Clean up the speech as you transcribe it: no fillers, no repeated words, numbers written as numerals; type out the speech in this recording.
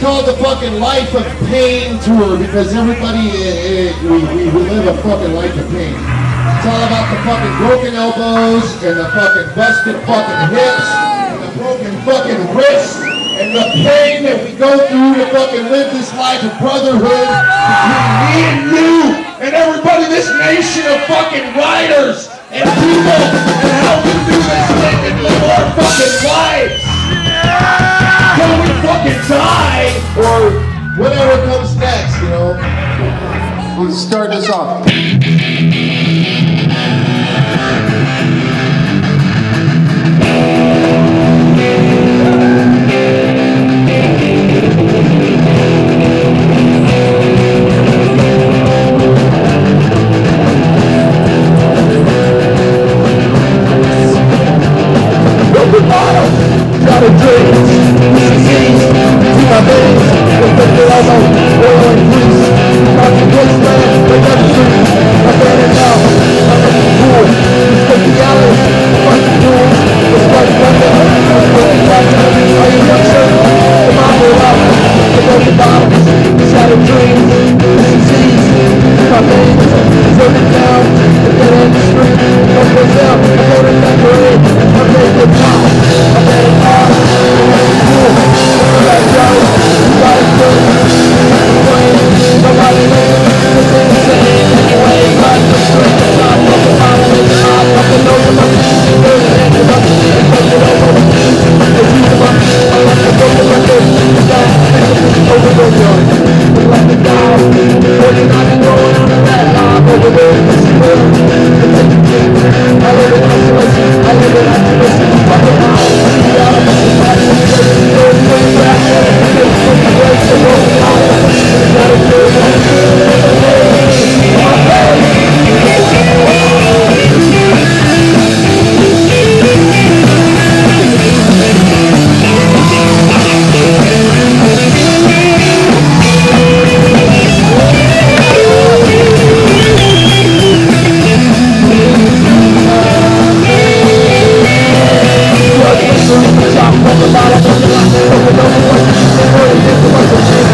called the fucking life of pain tour because everybody, we live a fucking life of pain. It's all about the fucking broken elbows and the fucking busted fucking hips and the broken fucking wrists and the pain that we go through to fucking live this life of brotherhood between me and you and everybody in this nation of fucking writers and people and how we do this thing and live our fucking lives. Until we fucking die, or whatever comes next, you know. Let's start this off. Got a drink, disease, to my veins, the fact that I know, oil and grease, not to wasteland, but not to trees, I ran it out, I got the pool, it's like the alley, fuck the rules, it's like thunder, it's like the thunder, I am not certain, the mind will out, the broken bottles, got a drink, disease, to my veins, turn it down, the dead end is free, no place out, I go to that parade, I play the top, I play the top. Top of the bottom of the line, over the